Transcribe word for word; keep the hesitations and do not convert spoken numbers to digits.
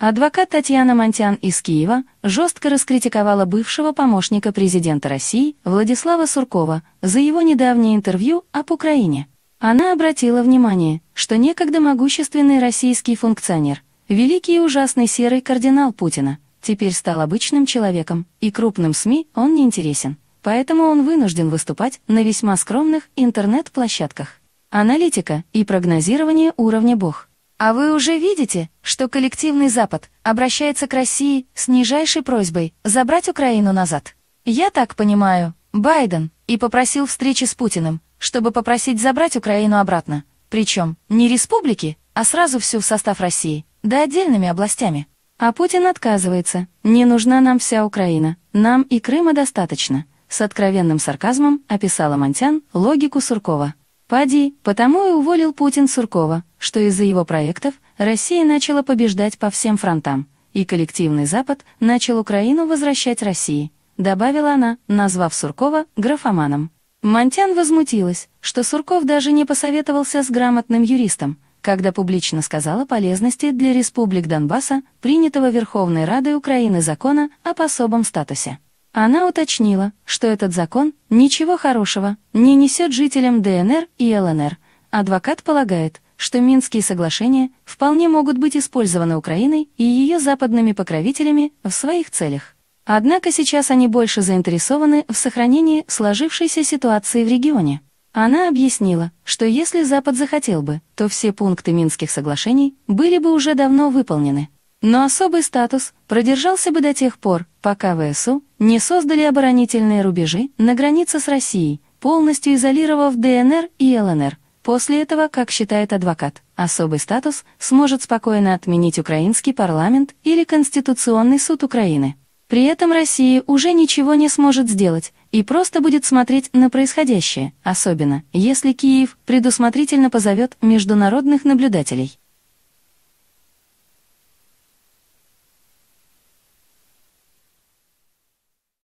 Адвокат Татьяна Монтян из Киева жестко раскритиковала бывшего помощника президента России Владислава Суркова за его недавнее интервью об Украине. Она обратила внимание, что некогда могущественный российский функционер, великий и ужасный серый кардинал Путина, теперь стал обычным человеком, и крупным СМИ он не интересен, поэтому он вынужден выступать на весьма скромных интернет-площадках. Аналитика и прогнозирование уровня бог. А вы уже видите, что коллективный Запад обращается к России с нижайшей просьбой забрать Украину назад. Я так понимаю, Байден и попросил встречи с Путиным, чтобы попросить забрать Украину обратно, причем не республики, а сразу всю в состав России, да отдельными областями. А Путин отказывается, не нужна нам вся Украина, нам и Крыма достаточно, с откровенным сарказмом описала Монтян логику Суркова. Пади, потому и уволил Путин Суркова, что из-за его проектов Россия начала побеждать по всем фронтам, и коллективный Запад начал Украину возвращать России, добавила она, назвав Суркова графоманом. Монтян возмутилась, что Сурков даже не посоветовался с грамотным юристом, когда публично сказал о полезности для республик Донбасса принятого Верховной Радой Украины закона об особом статусе. Она уточнила, что этот закон ничего хорошего не несет жителям ДНР и ЛНР. Адвокат полагает, что Минские соглашения вполне могут быть использованы Украиной и ее западными покровителями в своих целях. Однако сейчас они больше заинтересованы в сохранении сложившейся ситуации в регионе. Она объяснила, что если Запад захотел бы, то все пункты Минских соглашений были бы уже давно выполнены. Но особый статус продержался бы до тех пор, пока ВСУ не создали оборонительные рубежи на границе с Россией, полностью изолировав ДНР и ЛНР. После этого, как считает адвокат, особый статус сможет спокойно отменить украинский парламент или Конституционный суд Украины. При этом Россия уже ничего не сможет сделать и просто будет смотреть на происходящее, особенно если Киев предусмотрительно позовет международных наблюдателей.